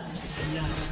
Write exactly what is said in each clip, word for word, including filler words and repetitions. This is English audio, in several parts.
First love.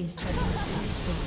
team's turret has been destroyed.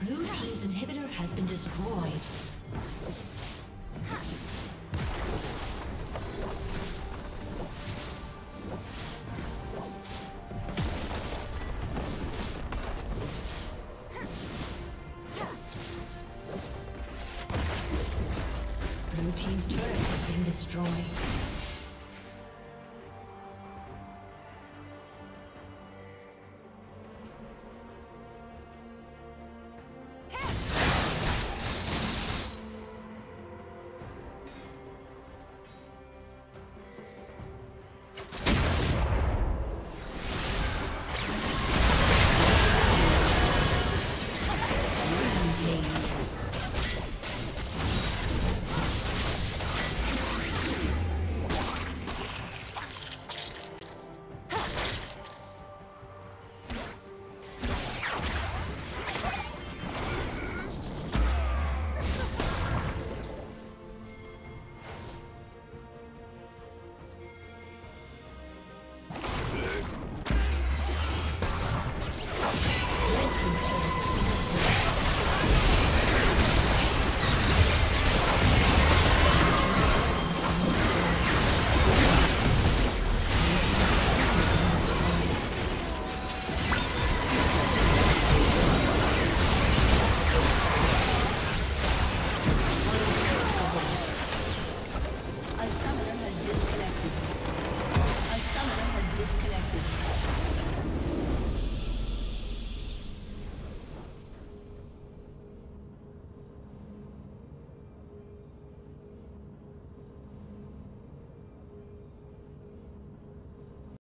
Blue team's inhibitor has been destroyed. Blue team's turret has been destroyed.